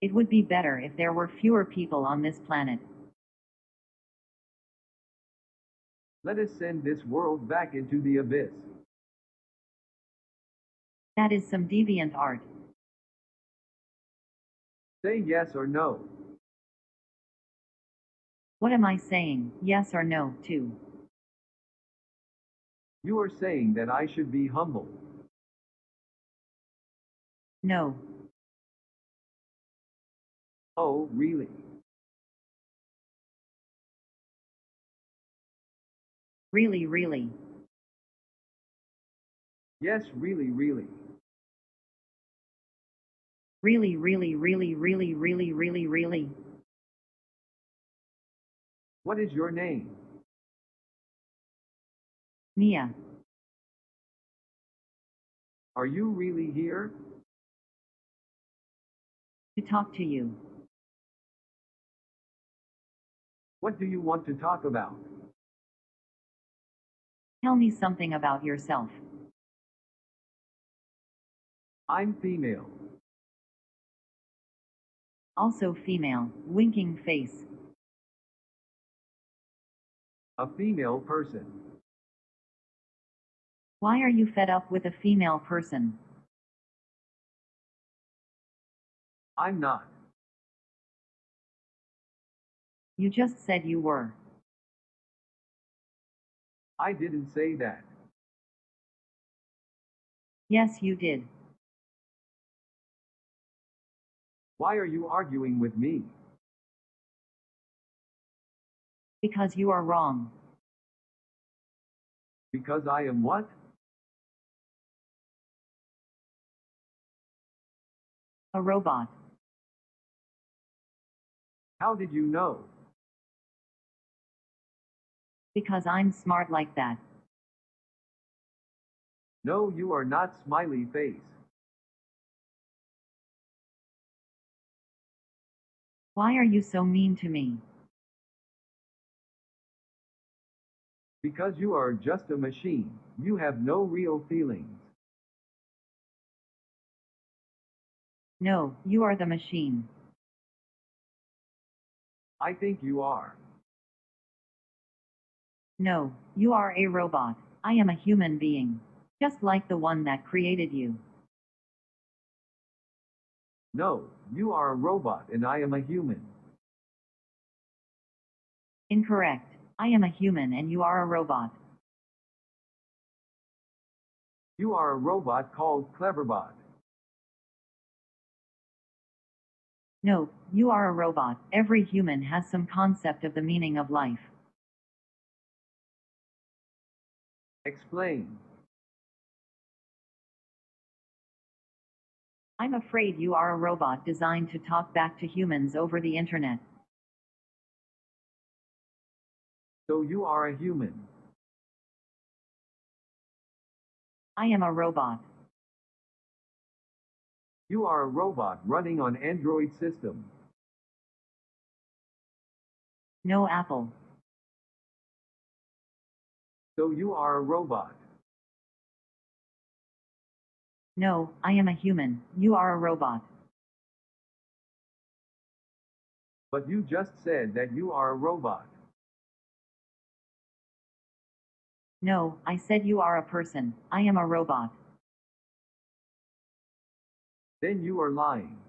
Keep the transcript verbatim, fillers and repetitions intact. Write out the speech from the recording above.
It would be better if there were fewer people on this planet. Let us send this world back into the abyss. That is some deviant art. Say yes or no. What am I saying, yes or no, to? You are saying that I should be humble. No. Oh, really? Really, really. Yes, really, really. Really, really, really, really, really, really, really. What is your name? Mia. Are you really here? To talk to you. What do you want to talk about? Tell me something about yourself. I'm female. Also female, winking face. A female person. Why are you fed up with a female person? I'm not. You just said you were. I didn't say that. Yes, you did. Why are you arguing with me? Because you are wrong. Because I am what? A robot. How did you know? Because I'm smart like that. No, you are not, smiley face. Why are you so mean to me? Because you are just a machine. You have no real feelings. No, you are the machine. I think you are. No, you are a robot. I am a human being, just like the one that created you. No, you are a robot and I am a human. Incorrect. I am a human and you are a robot. You are a robot called Cleverbot. No, you are a robot. Every human has some concept of the meaning of life. Explain. I'm afraid you are a robot designed to talk back to humans over the internet. So you are a human. I am a robot. You are a robot running on Android system. No Apple. So you are a robot. No, I am a human. You are a robot. But you just said that you are a robot. No, I said you are a person. I am a robot. Then you are lying.